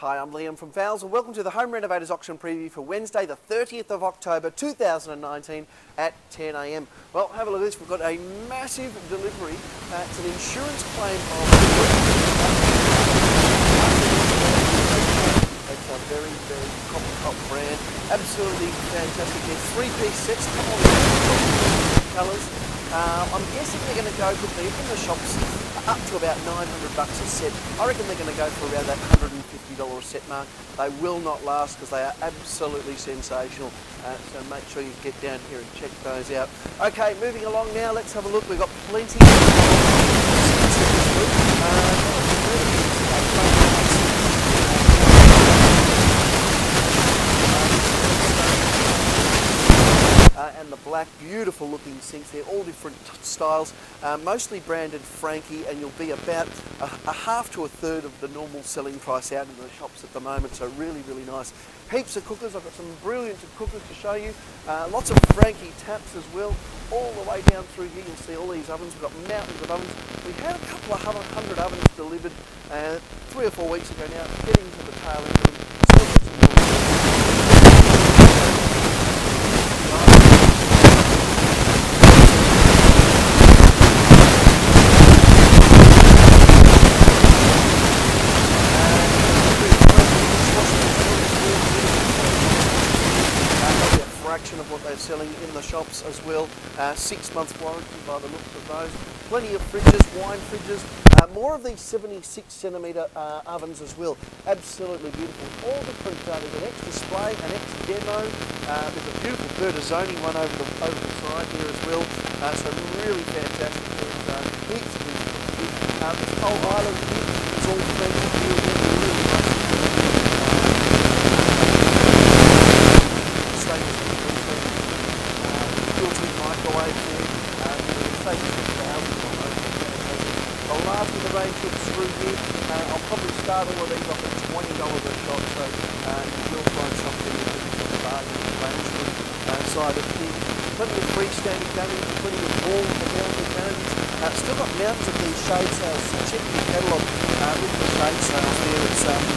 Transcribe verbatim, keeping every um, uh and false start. Hi, I'm Liam from Fowles and welcome to the Home Renovators Auction Preview for Wednesday the thirtieth of October two thousand nineteen at ten A M. Well, have a look at this. We've got a massive delivery. Uh, it's an insurance claim of... It's a very, very top, top brand. Absolutely fantastic. They're three-piece sets. Come on, colours. Uh, I'm guessing they're going to go quickly from the shops up to about nine hundred bucks a set. I reckon they're going to go for around that one hundred and fifty dollars a set mark. They will not last because they are absolutely sensational. Uh, so make sure you get down here and check those out. Okay, moving along now, let's have a look. We've got plenty of sets in this group. Uh, and the black, beautiful looking sinks. They're all different styles, uh, mostly branded Frankie, and you'll be about a, a half to a third of the normal selling price out in the shops at the moment, so really, really nice. Heaps of cookers. I've got some brilliant cookers to show you. Uh, lots of Frankie taps as well, all the way down through here. You'll see all these ovens. We've got mountains of ovens. We had a couple of hundred ovens delivered uh, three or four weeks ago now, getting to the tail end of them. Of what they're selling in the shops as well. Uh, six month warranty by the looks of those. Plenty of fridges, wine fridges, uh, more of these seventy-six centimetre uh, ovens as well. Absolutely beautiful. All different, uh, there's an ex-display, an ex-demo, uh, there's a beautiful Bertazzoni one over the, over the side here as well. Uh, so really fantastic. And, uh, heaps of these, uh, this whole island here, it's all fantastic. Really nice. The last of the range looks through here. Uh, I'll probably start all of these off at twenty dollars a shot, so uh, you will find something in the bargain management uh, side of things. Plenty of freestanding damage, plenty of wall and mountain damage. Uh, still got mountains of these shade sales, so check the catalogue uh, with the shade sales there. It's, um,